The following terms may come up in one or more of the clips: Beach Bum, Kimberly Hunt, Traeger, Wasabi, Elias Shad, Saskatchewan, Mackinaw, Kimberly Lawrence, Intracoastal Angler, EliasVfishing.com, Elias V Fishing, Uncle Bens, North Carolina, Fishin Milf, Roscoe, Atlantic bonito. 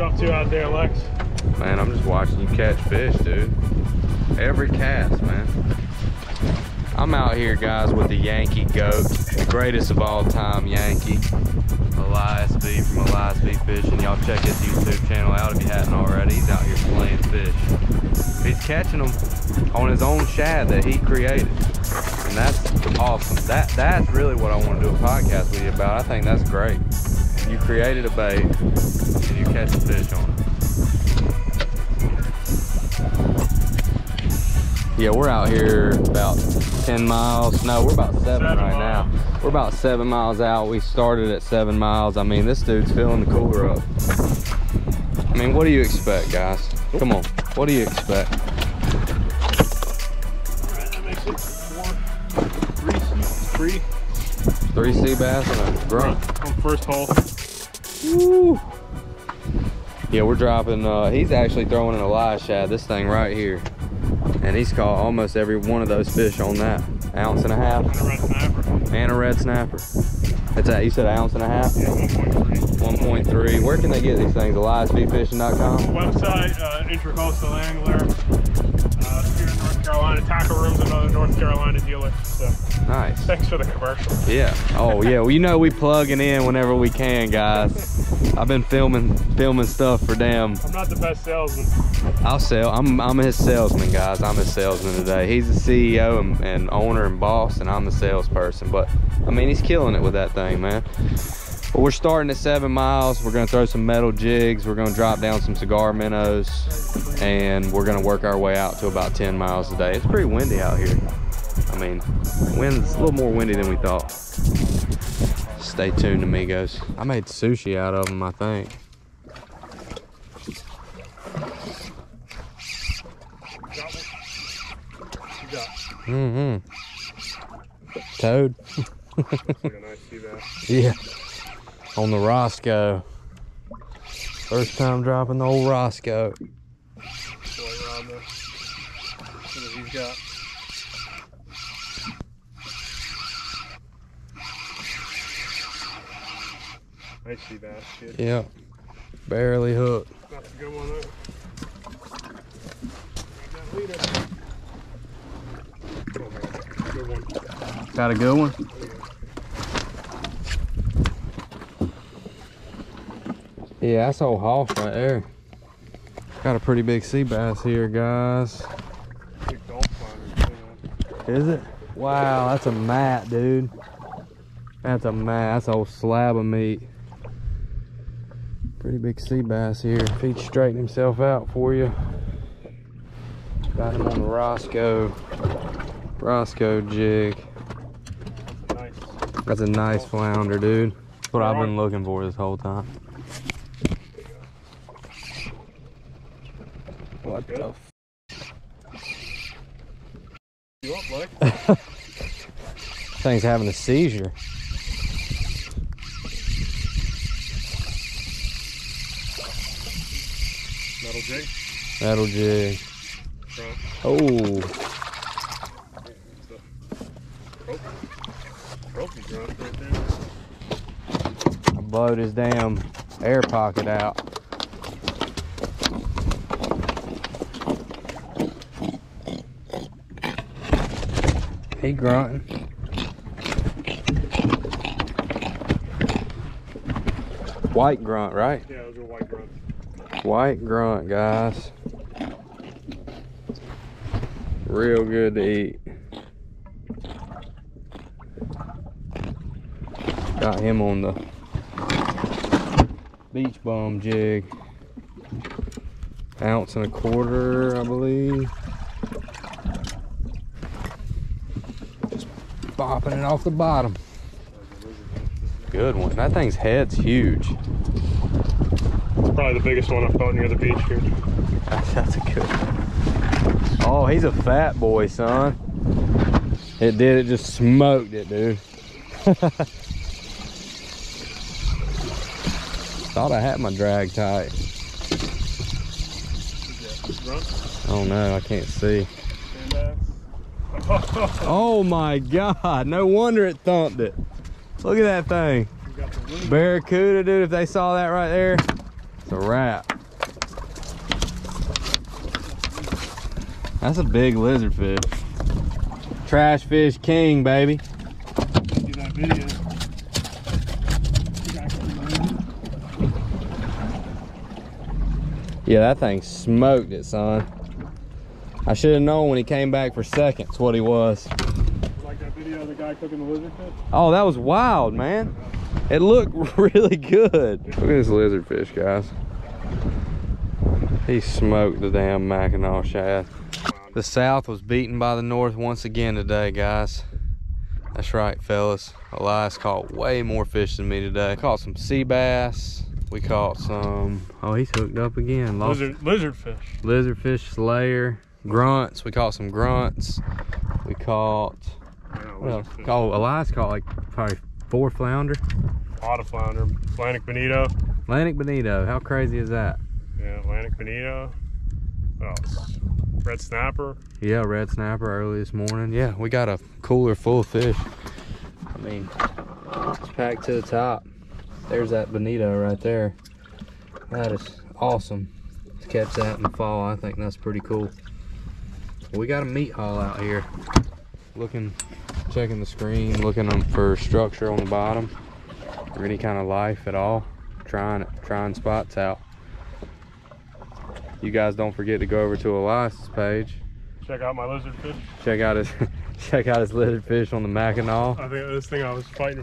you up to out there, Lex? Man, I'm just watching you catch fish, dude. Every cast, man. I'm out here, guys, with the Yankee goat, the greatest of all time Yankee, Elias V from Elias V Fishing. Y'all check his YouTube channel out if you hadn't already. He's out here slaying fish. He's catching them on his own shad that he created, and that's awesome. That's really what I want to do a podcast with you about. I think that's great. You created a bait, and you catch a fish on it. Yeah, we're out here about 10 miles. No, we're about seven right now. We're about 7 miles out. We started at 7 miles. I mean, this dude's filling the cooler up. I mean, what do you expect, guys? Come on, what do you expect? All right, that makes it three sea bass and a grunt. On first hole. Woo! Yeah, we're dropping, he's actually throwing an Elias shad, this thing right here. And he's caught almost every one of those fish on that. Ounce and a half. And a red snapper. And a red snapper. That's that. You said an ounce and a half? Yeah, 1.3. 1.3. Where can they get these things? EliasVfishing.com? Website, Intracoastal Angler. Here in North Carolina. Tackle Room's another North Carolina dealer. So. Nice. Thanks for the commercial. Yeah. Oh, yeah. Well, you know we plugging in whenever we can, guys. I've been filming stuff for damn. I'm not the best salesman. I'm his salesman, guys. I'm his salesman today. He's the CEO and owner and boss, and I'm the salesperson. But I mean, he's killing it with that thing, man. But we're starting at 7 miles. We're gonna throw some metal jigs. We're gonna drop down some cigar minnows, and we're gonna work our way out to about 10 miles today. It's pretty windy out here. I mean, wind's a little more windy than we thought. Stay tuned, amigos. I made sushi out of them, I think. Toad. Yeah. On the Roscoe. First time dropping the old Roscoe. I see that shit. Yeah, barely hooked. That's a good one though. Good one. Got a good one? Yeah, that's old Hoff right there. Got a pretty big sea bass here, guys. Big dolphin. Is it? Wow, that's a mat, dude. That's a mat. That's an old slab of meat. Pretty big sea bass here. If he'd straighten himself out for you. Got him on the Roscoe jig. That's a nice flounder, dude. That's what I've been looking for this whole time. What the f? You up, Blake? Thing's having a seizure. Metal jig. Metal jig. Front. Oh. Broken grunt right there. I blowed his damn air pocket out. He grunting. White grunt, right? Yeah, those are white grunts. White grunt, guys. Real good to eat. Got him on the beach bum jig. Ounce and a quarter, I believe. Just bopping it off the bottom. Good one. That thing's head's huge. Probably the biggest one I've caught near the beach here. That's a good one. Oh, he's a fat boy, son. It did. It just smoked it, dude. Thought I had my drag tight. Oh no, I can't see. Oh my God! No wonder it thumped it. Look at that thing. Barracuda, dude. If they saw that right there. It's a wrap. That's a big lizard fish. Trash fish king, baby. See that video. Yeah, that thing smoked it, son. I should have known when he came back for seconds what he was. Like that video of the guy cooking the lizard fish? Oh, that was wild, man. It looked really good. Look at this lizard fish, guys. He smoked the damn Mackinaw shad. The south was beaten by the north once again today, guys. That's right, fellas. Elias caught way more fish than me today. Caught some sea bass. We caught some, oh, he's hooked up again. Lizardfish. Lizardfish, slayer, grunts. We caught some grunts. We caught, oh, Elias caught like probably 4 flounder. A lot of flounder. Atlantic bonito. Atlantic bonito. How crazy is that? Yeah, Atlantic bonito. What else? Red snapper. Yeah, red snapper early this morning. Yeah, we got a cooler full of fish. I mean, it's packed to the top. There's that bonito right there. That is awesome to catch that in the fall. I think that's pretty cool. We got a meat haul out here. Looking, checking the screen, looking for structure on the bottom or any kind of life at all. Trying spots out. You guys don't forget to go over to Elias' page. Check out my lizard fish. Check out his lizard fish on the Mackinaw. I think this thing I was fighting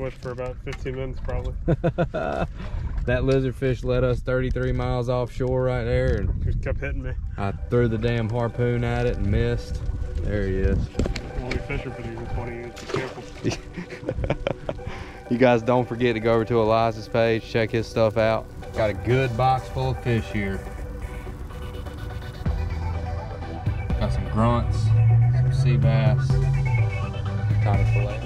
with for about 15 minutes probably. That lizard fish led us 33 miles offshore right there, and just kept hitting me. I threw the damn harpoon at it and missed. There he is. We'll be fishing for these in 20 years. Be careful. You guys don't forget to go over to Elias's page, check his stuff out. Got a good box full of fish here. Got some grunts. Sea bass, kind of fillet.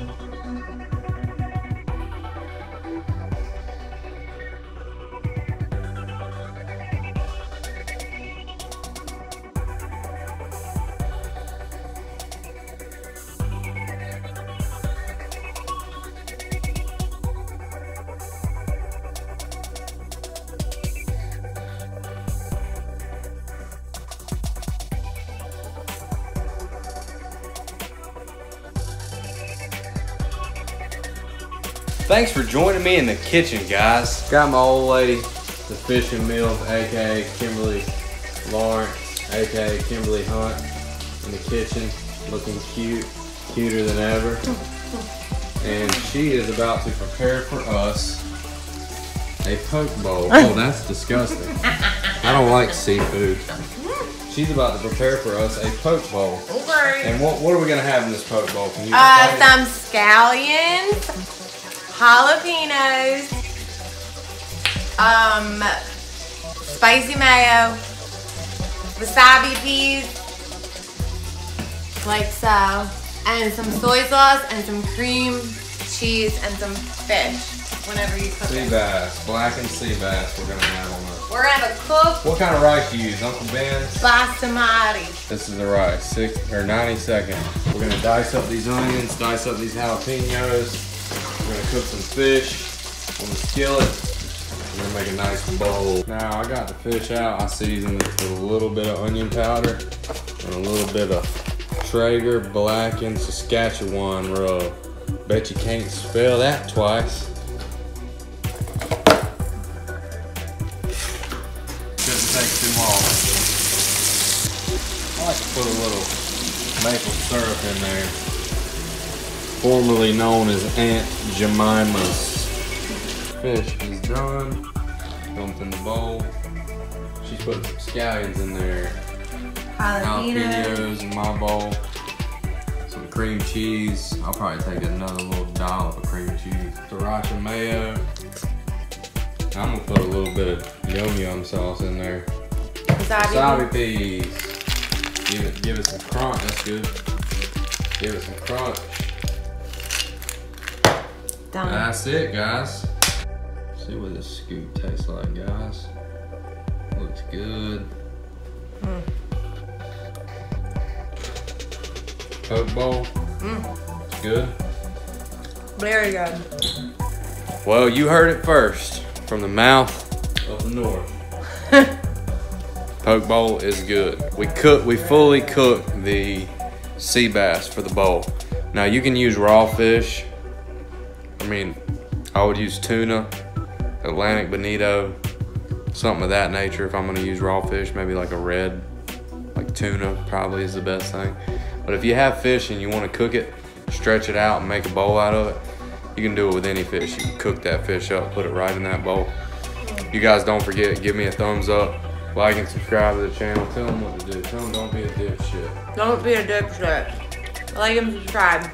Thanks for joining me in the kitchen, guys. Got my old lady, the Fishin Milf, aka Kimberly Lawrence, aka Kimberly Hunt, in the kitchen, looking cute, cuter than ever. And she is about to prepare for us a poke bowl. Oh, that's disgusting. I don't like seafood. She's about to prepare for us a poke bowl. Okay. And what are we gonna have in this poke bowl? Can you some scallions. Jalapenos, spicy mayo, wasabi peas, like so, and some soy sauce and some cream cheese and some fish whenever you cook it. Sea bass, blackened sea bass we're going to have on this. We're going to have a cook. What kind of rice do you use, Uncle Bens? Basmati. This is the rice, 90 seconds. We're going to dice up these onions, dice up these jalapenos. We're gonna cook some fish on the skillet. We're gonna make a nice bowl. Now I got the fish out. I seasoned it with a little bit of onion powder and a little bit of Traeger blackened Saskatchewan rub. Bet you can't spell that twice. Couldn't take too long. I like to put a little maple syrup in there. Formerly known as Aunt Jemima's. Fish is done. Dumped in the bowl. She's putting some scallions in there. Jalapenos in my bowl. Some cream cheese. I'll probably take another little dollop of cream cheese. Sriracha mayo. I'm gonna put a little bit of yum-yum sauce in there. Wasabi peas. Give it some crunch, that's good. Give it some crunch. Done. That's it, guys. See what this scoop tastes like, guys. Looks good. Poke bowl. It's good. Very good. Well, you heard it first from the mouth of the north. Poke bowl is good. We fully cook the sea bass for the bowl. Now you can use raw fish. I mean, I would use tuna, Atlantic bonito, something of that nature. If I'm gonna use raw fish, maybe like a red, like tuna probably is the best thing. But if you have fish and you wanna cook it, stretch it out and make a bowl out of it, you can do it with any fish. You can cook that fish up, put it right in that bowl. You guys don't forget, give me a thumbs up, like and subscribe to the channel. Tell them what to do, tell them don't be a dipshit. Don't be a dipshit. Like and subscribe.